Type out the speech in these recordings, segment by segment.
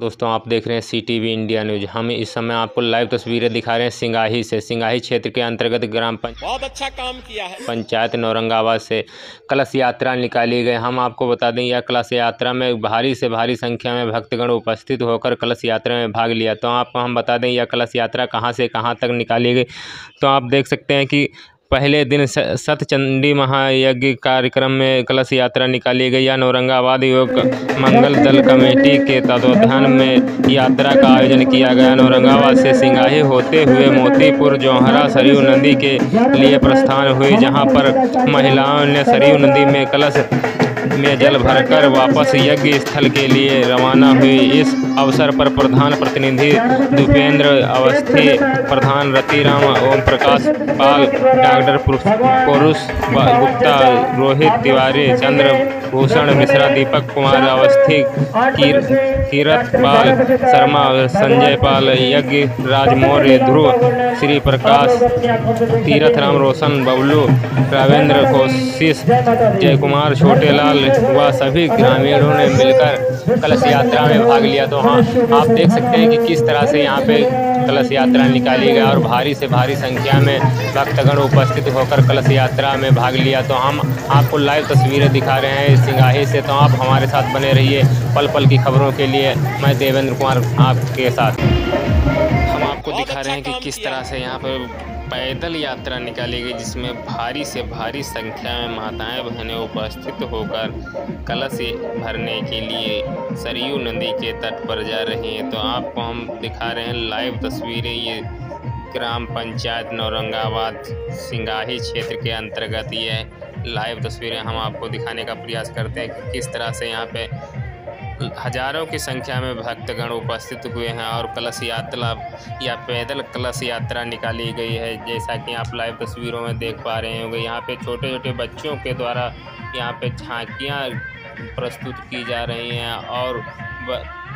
दोस्तों आप देख रहे हैं CTV इंडिया न्यूज़। हम इस समय आपको लाइव तस्वीरें दिखा रहे हैं सिंगाही से। सिंगाही क्षेत्र के अंतर्गत ग्राम बहुत अच्छा काम किया है पंचायत औरंगाबाद से कलश यात्रा निकाली गई। हम आपको बता दें यह कलश यात्रा में भारी से भारी संख्या में भक्तगण उपस्थित होकर कलश यात्रा में भाग लिया। तो आपको हम बता दें यह कलश यात्रा कहाँ से कहाँ तक निकाली गई। तो आप देख सकते हैं कि पहले दिन सत चंडी महायज्ञ कार्यक्रम में कलश यात्रा निकाली गई। यह औरंगाबाद योग मंगल दल कमेटी के तत्वावधान में यात्रा का आयोजन किया गया। औरंगाबाद से सिंगाही होते हुए मोतीपुर जोहरा सरयू नदी के लिए प्रस्थान हुई, जहां पर महिलाओं ने सरयू नदी में कलश में जल भरकर वापस यज्ञ स्थल के लिए रवाना हुई। इस अवसर पर प्रधान प्रतिनिधि दूपेंद्र अवस्थी, प्रधान रतीराम, ओम प्रकाश पाल, डॉक्टर पुरुष गुप्ता, रोहित तिवारी, चंद्र भूषण मिश्रा, दीपक कुमार अवस्थी, कीरत पाल शर्मा, संजय पाल, यज्ञ राजमौर्य, ध्रुव श्री प्रकाश, तीरथ राम, रोशन, बबलू, रावेंद्र, जय कुमार, छोटेलाल व सभी ग्रामीणों ने मिलकर कलश यात्रा में भाग लिया। तो हाँ आप देख सकते हैं कि किस तरह से यहाँ पे कलश यात्रा निकाली गई और भारी से भारी संख्या में भक्तगण उपस्थित होकर कलश यात्रा में भाग लिया। तो हम आपको लाइव तस्वीरें दिखा रहे हैं सिंगाही से। तो आप हमारे साथ बने रहिए पल पल की खबरों के लिए। मैं देवेंद्र कुमार आपके साथ। हम आपको दिखा रहे हैं कि किस तरह से यहाँ पर पैदल यात्रा निकाली गई, जिसमें भारी से भारी संख्या में माताएं बहनें उपस्थित होकर कलश भरने के लिए सरयू नदी के तट पर जा रही हैं। तो आपको हम दिखा रहे हैं लाइव तस्वीरें। ये ग्राम पंचायत औरंगाबाद सिंगाही क्षेत्र के अंतर्गत ये लाइव तस्वीरें हम आपको दिखाने का प्रयास करते हैं कि किस तरह से यहाँ पे हजारों की संख्या में भक्तगण उपस्थित हुए हैं और कलश यात्रा या पैदल कलश यात्रा निकाली गई है। जैसा कि आप लाइव तस्वीरों में देख पा रहे होंगे, यहाँ पे छोटे छोटे बच्चों के द्वारा यहाँ पे झांकियाँ प्रस्तुत की जा रही हैं और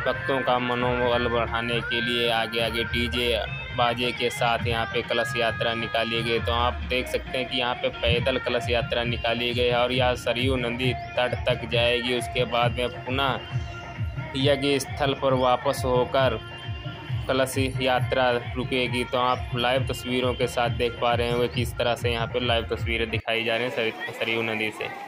भक्तों का मनोबल बढ़ाने के लिए आगे आगे डीजे बाजे के साथ यहाँ पे कलश यात्रा निकाली गई। तो आप देख सकते हैं कि यहाँ पे पैदल कलश यात्रा निकाली गई और यह सरयू नदी तट तक जाएगी। उसके बाद में पुनः यज्ञ स्थल पर वापस होकर कलश यात्रा रुकेगी। तो आप लाइव तस्वीरों के साथ देख पा रहे होंगे किस तरह से यहाँ पे लाइव तस्वीरें दिखाई जा रही हैं सरयू नदी से।